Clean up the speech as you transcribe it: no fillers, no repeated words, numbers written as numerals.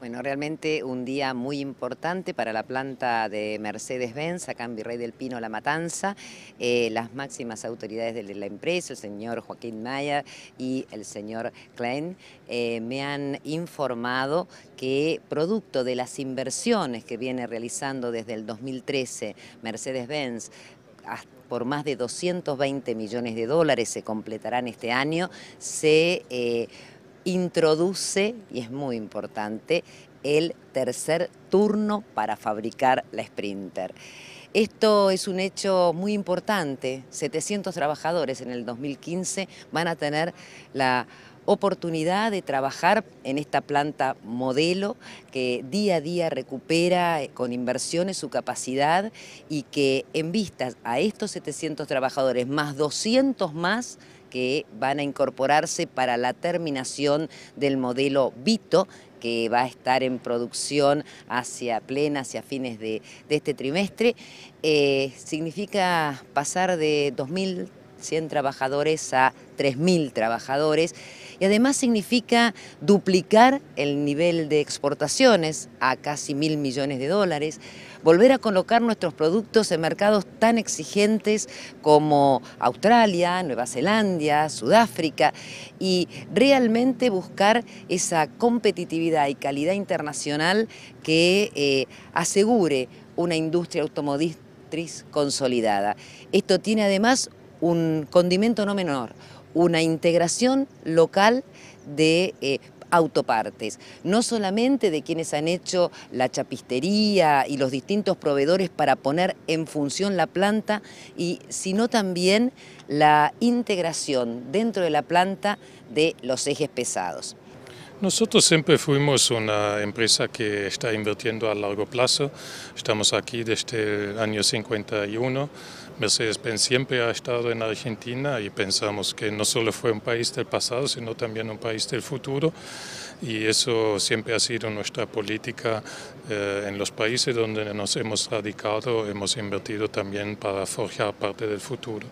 Bueno, realmente un día muy importante para la planta de Mercedes-Benz, acá en Virrey del Pino, La Matanza. Las máximas autoridades de la empresa, el señor Joaquín Maier y el señor Klein, me han informado que producto de las inversiones que viene realizando desde el 2013 Mercedes-Benz, por más de $220 millones se completarán este año, se introduce, y es muy importante, el tercer turno para fabricar la Sprinter. Esto es un hecho muy importante. 700 trabajadores en el 2015 van a tener la oportunidad de trabajar en esta planta modelo que día a día recupera con inversiones su capacidad y que en vistas a estos 700 trabajadores más 200 más que van a incorporarse para la terminación del modelo Vito, que va a estar en producción hacia fines de este trimestre, significa pasar de 2.100 trabajadores a 3.000 trabajadores, y además significa duplicar el nivel de exportaciones a casi $1.000 millones, volver a colocar nuestros productos en mercados tan exigentes como Australia, Nueva Zelanda, Sudáfrica, y realmente buscar esa competitividad y calidad internacional que asegure una industria automotriz consolidada. Esto tiene además un condimento no menor, una integración local de autopartes, no solamente de quienes han hecho la chapistería y los distintos proveedores para poner en función la planta, sino también la integración dentro de la planta de los ejes pesados. Nosotros siempre fuimos una empresa que está invirtiendo a largo plazo. Estamos aquí desde el año 51. Mercedes-Benz siempre ha estado en Argentina y pensamos que no solo fue un país del pasado, sino también un país del futuro. Y eso siempre ha sido nuestra política en los países donde nos hemos radicado, hemos invertido también para forjar parte del futuro.